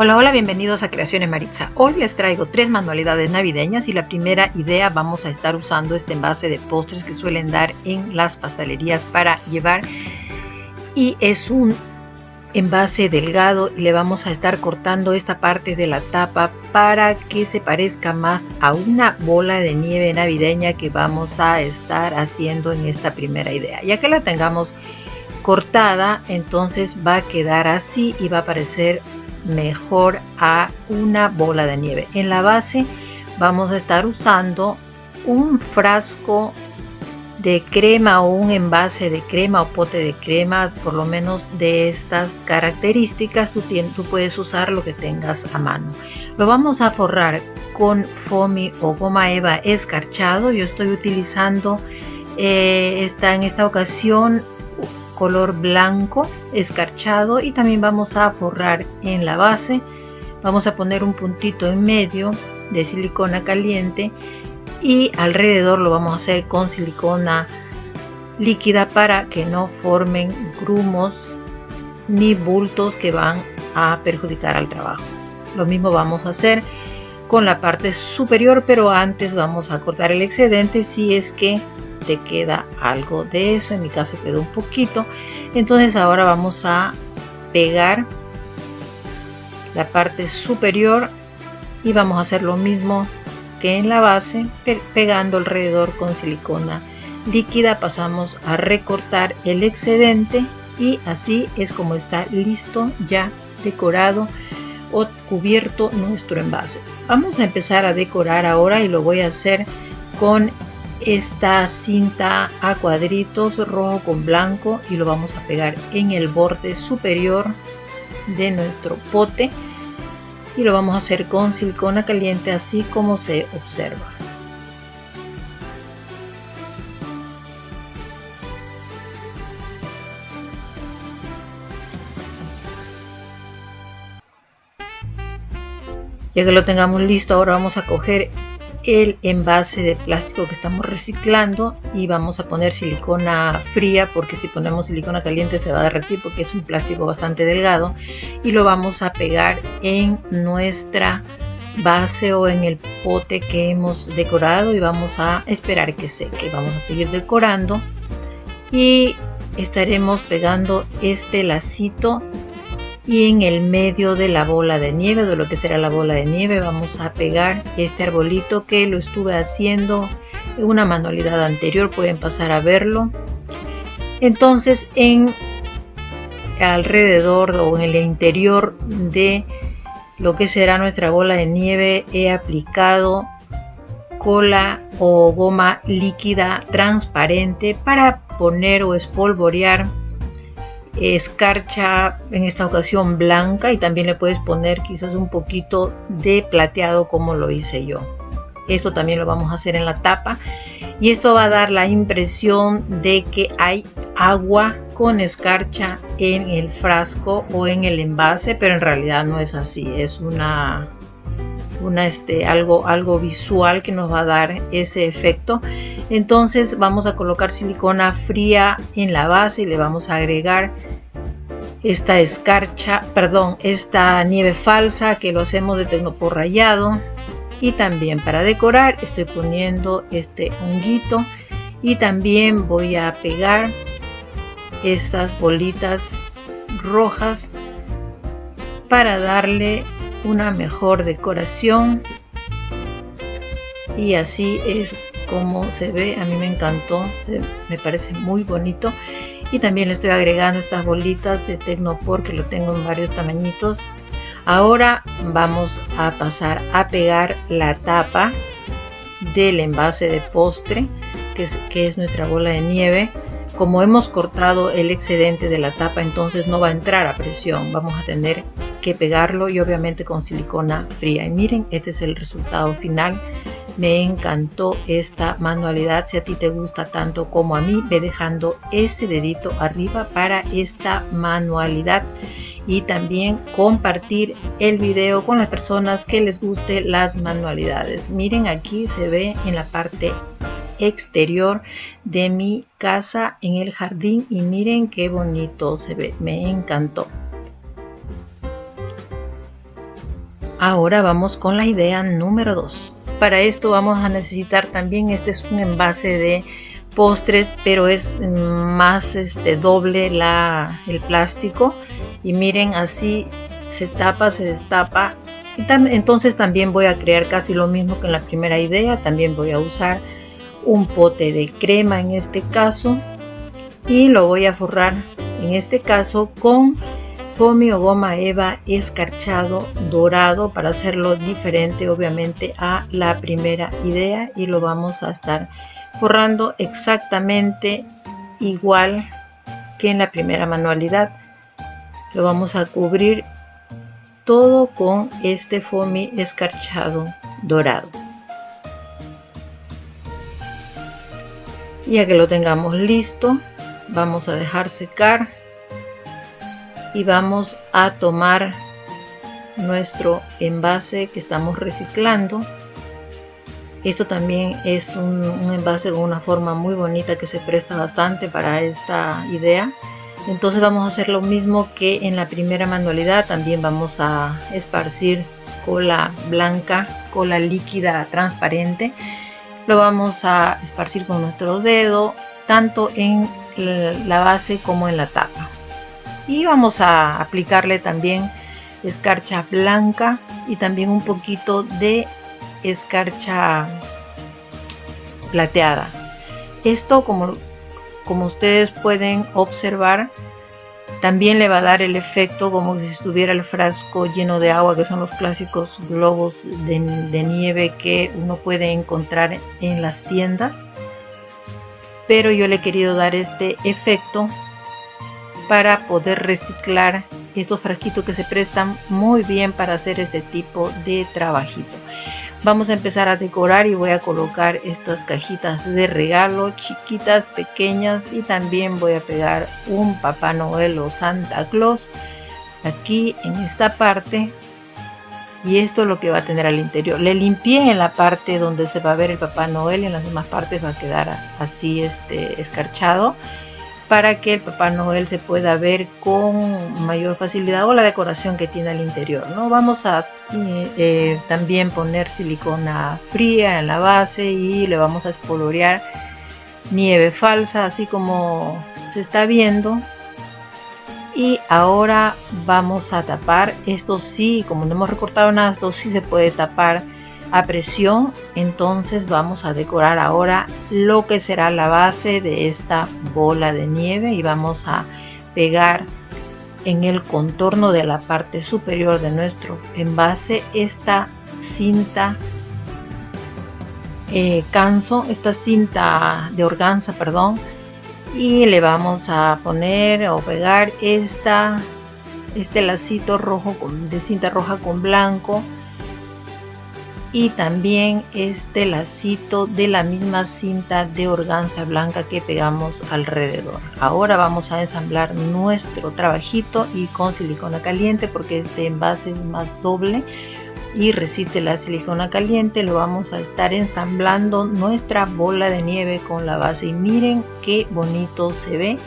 Hola, hola, bienvenidos a Creaciones Maritza. Hoy les traigo tres manualidades navideñas y la primera idea vamos a estar usando este envase de postres que suelen dar en las pastelerías para llevar y es un envase delgado y le vamos a estar cortando esta parte de la tapa para que se parezca más a una bola de nieve navideña que vamos a estar haciendo en esta primera idea. Ya que la tengamos cortada, entonces va a quedar así y va a parecer mejor a una bola de nieve. En la base vamos a estar usando un frasco de crema o un envase de crema o pote de crema, por lo menos de estas características. Tú puedes usar lo que tengas a mano. Lo vamos a forrar con foamy o goma eva escarchado. Yo estoy utilizando en esta ocasión color blanco escarchado y también vamos a forrar en la base. Vamos a poner un puntito en medio de silicona caliente y alrededor lo vamos a hacer con silicona líquida para que no formen grumos ni bultos que van a perjudicar al trabajo. Lo mismo vamos a hacer con la parte superior, pero antes vamos a cortar el excedente si es que te queda algo de eso. En mi caso quedó un poquito. Entonces ahora vamos a pegar la parte superior y vamos a hacer lo mismo que en la base, pegando alrededor con silicona líquida. Pasamos a recortar el excedente y así es como está listo, ya decorado o cubierto nuestro envase. Vamos a empezar a decorar ahora y lo voy a hacer con esta cinta a cuadritos rojo con blanco y lo vamos a pegar en el borde superior de nuestro pote y lo vamos a hacer con silicona caliente, así como se observa. Ya que lo tengamos listo, ahora vamos a coger el envase de plástico que estamos reciclando y vamos a poner silicona fría, porque si ponemos silicona caliente se va a derretir porque es un plástico bastante delgado, y lo vamos a pegar en nuestra base o en el pote que hemos decorado y vamos a esperar que seque. Vamos a seguir decorando y estaremos pegando este lacito y en el medio de la bola de nieve, de lo que será la bola de nieve, vamos a pegar este arbolito que lo estuve haciendo en una manualidad anterior, pueden pasar a verlo. Entonces en alrededor o en el interior de lo que será nuestra bola de nieve he aplicado cola o goma líquida transparente para poner o espolvorear escarcha, en esta ocasión blanca, y también le puedes poner quizás un poquito de plateado como lo hice yo. Eso también lo vamos a hacer en la tapa y esto va a dar la impresión de que hay agua con escarcha en el frasco o en el envase, pero en realidad no es así. Es algo visual que nos va a dar ese efecto. Entonces vamos a colocar silicona fría en la base y le vamos a agregar esta nieve falsa que lo hacemos de tecnopor rallado, y también para decorar estoy poniendo este honguito y también voy a pegar estas bolitas rojas para darle una mejor decoración, y así es como se ve. A mí me encantó, me parece muy bonito, y también le estoy agregando estas bolitas de tecnopor que lo tengo en varios tamañitos. Ahora vamos a pasar a pegar la tapa del envase de postre que es nuestra bola de nieve. Como hemos cortado el excedente de la tapa, entonces no va a entrar a presión, vamos a tener que pegarlo, y obviamente con silicona fría. Y miren, este es el resultado final. Me encantó esta manualidad. Si a ti te gusta tanto como a mí, ve dejando ese dedito arriba para esta manualidad y también compartir el video con las personas que les guste las manualidades. Miren, aquí se ve en la parte exterior de mi casa en el jardín y miren qué bonito se ve. Me encantó. Ahora vamos con la idea número 2. Para esto vamos a necesitar también, este es un envase de postres, pero es más doble el plástico, y miren, así se tapa, se destapa. Y entonces también voy a crear casi lo mismo que en la primera idea. También voy a usar un pote de crema en este caso, y lo voy a forrar en este caso con foamy o goma eva escarchado dorado, para hacerlo diferente obviamente a la primera idea, y lo vamos a estar forrando exactamente igual que en la primera manualidad. Lo vamos a cubrir todo con este foamy escarchado dorado, y ya que lo tengamos listo vamos a dejar secar y vamos a tomar nuestro envase que estamos reciclando. Esto también es un envase con una forma muy bonita que se presta bastante para esta idea. Entonces vamos a hacer lo mismo que en la primera manualidad. También vamos a esparcir cola blanca, cola líquida transparente. Lo vamos a esparcir con nuestro dedo, tanto en la base como en la tapa. Y vamos a aplicarle también escarcha blanca y también un poquito de escarcha plateada. Esto, como ustedes pueden observar, también le va a dar el efecto como si estuviera el frasco lleno de agua, que son los clásicos globos de nieve que uno puede encontrar en las tiendas. Pero yo le he querido dar este efecto para poder reciclar estos frasquitos que se prestan muy bien para hacer este tipo de trabajito. Vamos a empezar a decorar y voy a colocar estas cajitas de regalo, chiquitas, pequeñas, y también voy a pegar un Papá Noel o Santa Claus aquí en esta parte, y esto es lo que va a tener al interior. Le limpié en la parte donde se va a ver el Papá Noel, y en las demás partes va a quedar así escarchado, para que el Papá Noel se pueda ver con mayor facilidad, o la decoración que tiene al interior, ¿no? Vamos a también poner silicona fría en la base, y le vamos a espolvorear nieve falsa, así como se está viendo. Y ahora vamos a tapar. Esto sí, como no hemos recortado nada, esto sí se puede tapar a presión. Entonces vamos a decorar ahora lo que será la base de esta bola de nieve, y vamos a pegar en el contorno de la parte superior de nuestro envase esta cinta de organza, perdón, y le vamos a poner o pegar este lacito rojo de cinta roja con blanco, y también este lacito de la misma cinta de organza blanca que pegamos alrededor. Ahora vamos a ensamblar nuestro trabajito, y con silicona caliente, porque este envase es más doble y resiste la silicona caliente, lo vamos a estar ensamblando nuestra bola de nieve con la base. Y miren qué bonito se ve.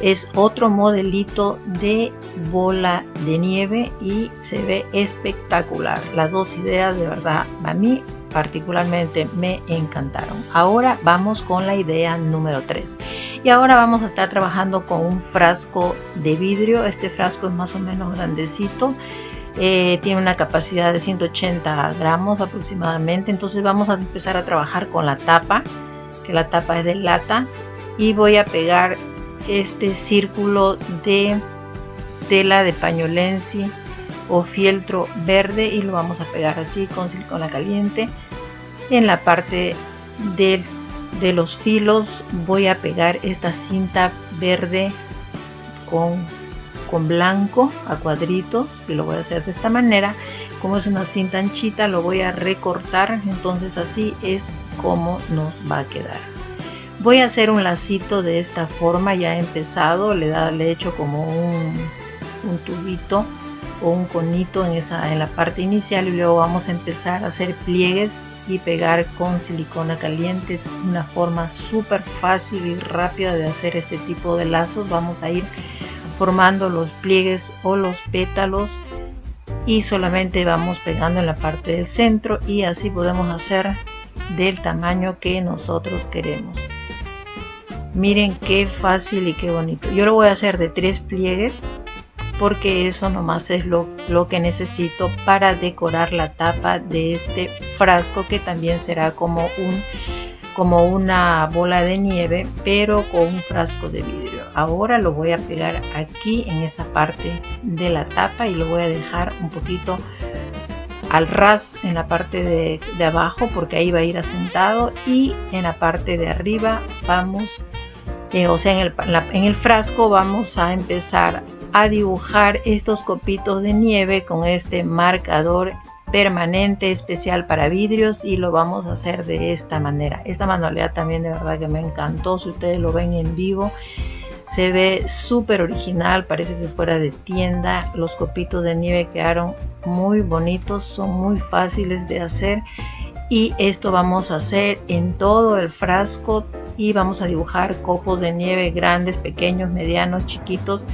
Es otro modelito de bola de nieve y se ve espectacular. Las dos ideas, de verdad, a mí particularmente me encantaron. Ahora vamos con la idea número 3. Y ahora vamos a estar trabajando con un frasco de vidrio. Este frasco es más o menos grandecito. Tiene una capacidad de 180 gramos aproximadamente. Entonces vamos a empezar a trabajar con la tapa, que la tapa es de lata. Y voy a pegar este círculo de tela de pañolensi o fieltro verde, y lo vamos a pegar así con silicona caliente. En la parte de los filos voy a pegar esta cinta verde con blanco a cuadritos, y lo voy a hacer de esta manera. Como es una cinta anchita, lo voy a recortar, entonces así es como nos va a quedar. Voy a hacer un lacito de esta forma, ya he empezado, le he hecho como un tubito o un conito en la parte inicial, y luego vamos a empezar a hacer pliegues y pegar con silicona caliente. Es una forma súper fácil y rápida de hacer este tipo de lazos. Vamos a ir formando los pliegues o los pétalos y solamente vamos pegando en la parte del centro, y así podemos hacer del tamaño que nosotros queremos. Miren qué fácil y qué bonito. Yo lo voy a hacer de 3 pliegues porque eso nomás es lo que necesito para decorar la tapa de este frasco, que también será como una bola de nieve, pero con un frasco de vidrio. Ahora lo voy a pegar aquí en esta parte de la tapa y lo voy a dejar un poquito al ras en la parte de abajo, porque ahí va a ir asentado, y en la parte de arriba vamos, en el frasco vamos a empezar a dibujar estos copitos de nieve con este marcador permanente especial para vidrios, y lo vamos a hacer de esta manera. Esta manualidad también de verdad que me encantó. Si ustedes lo ven en vivo, se ve súper original, parece que fuera de tienda. Los copitos de nieve quedaron muy bonitos, son muy fáciles de hacer, y esto vamos a hacer en todo el frasco, y vamos a dibujar copos de nieve grandes, pequeños, medianos, chiquitos,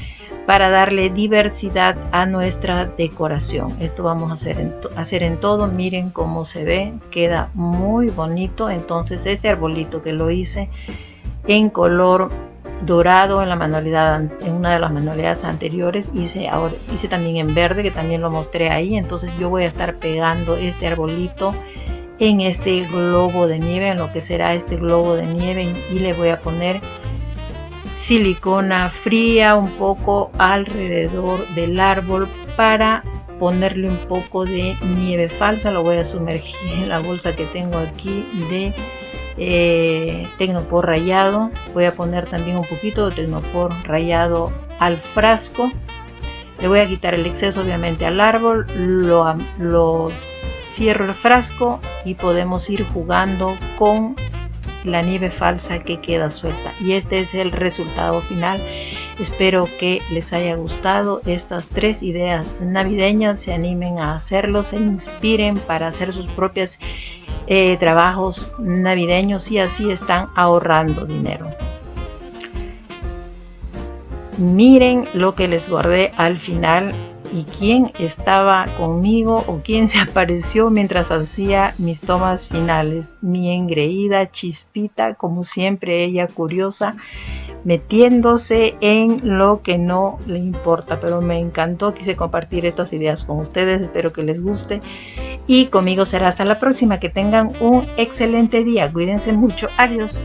para darle diversidad a nuestra decoración. Esto vamos a hacer en todo. Miren cómo se ve, queda muy bonito. Entonces este arbolito que lo hice en color dorado en la manualidad, en una de las manualidades anteriores, hice también en verde, que también lo mostré ahí. Entonces yo voy a estar pegando este arbolito en este globo de nieve, en lo que será este globo de nieve, y le voy a poner silicona fría un poco alrededor del árbol para ponerle un poco de nieve falsa. Lo voy a sumergir en la bolsa que tengo aquí de tecnopor rallado. Voy a poner también un poquito de tecnopor rallado al frasco. Le voy a quitar el exceso obviamente al árbol, lo cierro el frasco y podemos ir jugando con la nieve falsa que queda suelta, y este es el resultado final. Espero que les haya gustado estas 3 ideas navideñas. Se animen a hacerlo, se inspiren para hacer sus propias trabajos navideños, y así están ahorrando dinero. Miren lo que les guardé al final y quién estaba conmigo o quién se apareció mientras hacía mis tomas finales. Mi engreída Chispita, como siempre, ella curiosa, metiéndose en lo que no le importa, pero me encantó. Quise compartir estas ideas con ustedes, espero que les guste, y conmigo será hasta la próxima. Que tengan un excelente día, cuídense mucho, adiós.